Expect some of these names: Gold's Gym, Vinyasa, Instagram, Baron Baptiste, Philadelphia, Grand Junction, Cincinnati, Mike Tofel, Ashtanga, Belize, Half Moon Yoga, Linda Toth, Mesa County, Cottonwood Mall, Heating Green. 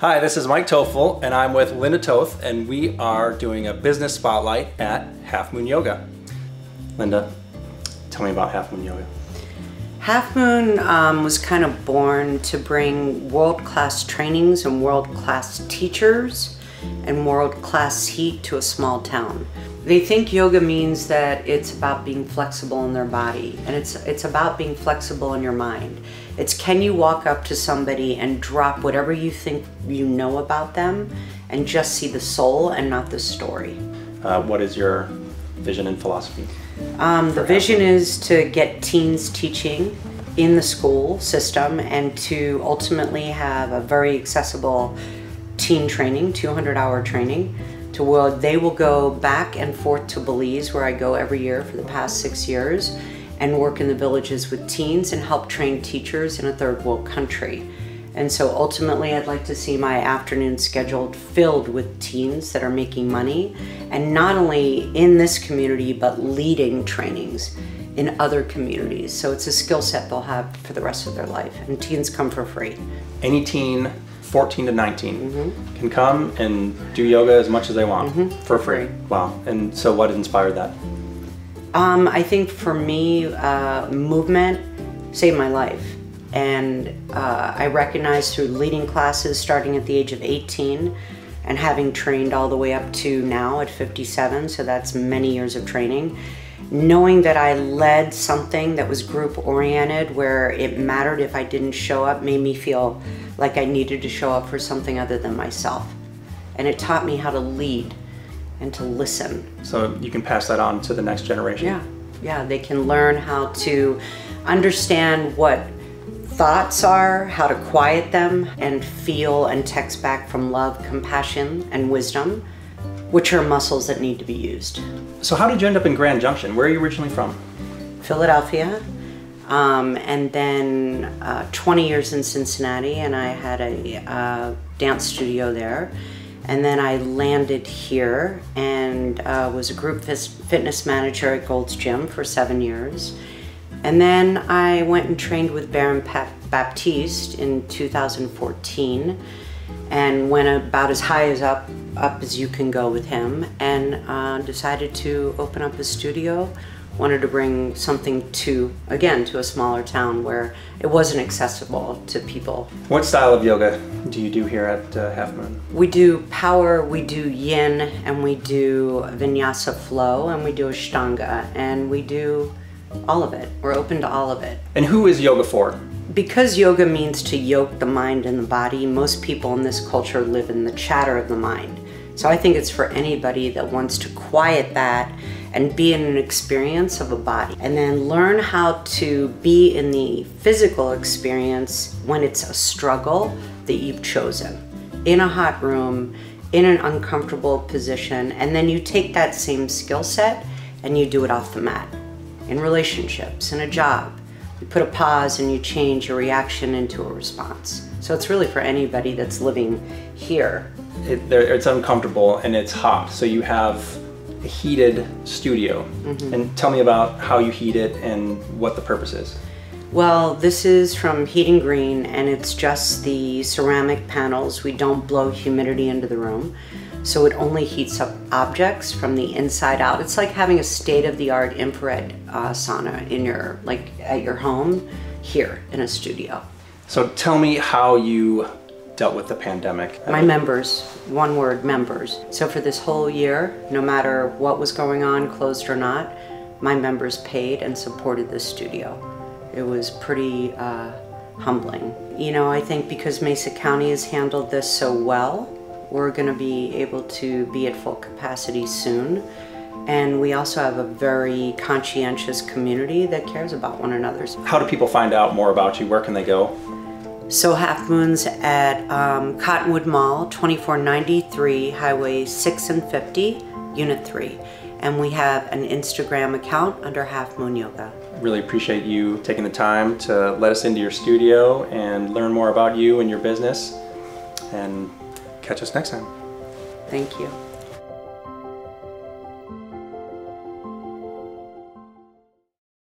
Hi, this is Mike Tofel, and I'm with Linda Toth, and we are doing a business spotlight at Half Moon Yoga. Linda, tell me about Half Moon Yoga. Half Moon was kind of born to bring world-class trainings and world-class teachers and world-class heat to a small town. They think yoga means that it's about being flexible in their body, and it's about being flexible in your mind. It's can you walk up to somebody and drop whatever you think you know about them and just see the soul and not the story. What is your vision and philosophy? The vision is to get teens teaching in the school system and to ultimately have a very accessible teen training, 200-hour training, to where they will go back and forth to Belize, where I go every year for the past 6 years, and work in the villages with teens and help train teachers in a third world country. And so ultimately I'd like to see my afternoon scheduled filled with teens that are making money, and not only in this community but leading trainings in other communities. So it's a skill set they'll have for the rest of their life, and teens come for free. Any teen 14 to 19 can come and do yoga as much as they want for free. Wow. And so what inspired that? I think for me, movement saved my life. And I recognized through leading classes starting at the age of 18 and having trained all the way up to now at 57, so that's many years of training, knowing that I led something that was group oriented, where it mattered if I didn't show up, made me feel like I needed to show up for something other than myself. And it taught me how to lead and to listen. So you can pass that on to the next generation. Yeah, they can learn how to understand what thoughts are, how to quiet them, and feel and text back from love, compassion, and wisdom, which are muscles that need to be used. So how did you end up in Grand Junction? Where are you originally from? Philadelphia, and then 20 years in Cincinnati, and I had a dance studio there. And then I landed here and was a group fitness manager at Gold's Gym for 7 years. And then I went and trained with Baron Baptiste in 2014 and went about as high as up as you can go with him, and decided to open up a studio. Wanted to bring something to a smaller town where it wasn't accessible to people. What style of yoga do you do here at Half Moon? We do power, we do yin, and we do vinyasa flow, and we do ashtanga, and we do all of it. We're open to all of it. And who is yoga for? Because yoga means to yoke the mind and the body, most people in this culture live in the chatter of the mind. So I think it's for anybody that wants to quiet that and be in an experience of a body, and then learn how to be in the physical experience when it's a struggle that you've chosen. In a hot room, in an uncomfortable position, and then you take that same skill set and you do it off the mat. In relationships, in a job, you put a pause and you change your reaction into a response. So it's really for anybody that's living here. It's uncomfortable and it's hot, so you have a heated studio. And tell me about how you heat it and what the purpose is. Well, this is from Heating Green, and it's just the ceramic panels. We don't blow humidity into the room, so it only heats up objects from the inside out. It's like having a state-of-the-art infrared sauna in at your home, here in a studio. So tell me how you dealt with the pandemic. My members, one word, members. So for this whole year, no matter what was going on, closed or not, my members paid and supported this studio. It was pretty humbling. You know, I think because Mesa County has handled this so well, we're gonna be able to be at full capacity soon. And we also have a very conscientious community that cares about one another. How do people find out more about you? Where can they go? So Half Moon's at Cottonwood Mall, 2493 Highway 6 and 50, Unit 3. And we have an Instagram account under Half Moon Yoga. Really appreciate you taking the time to let us into your studio and learn more about you and your business. And catch us next time. Thank you.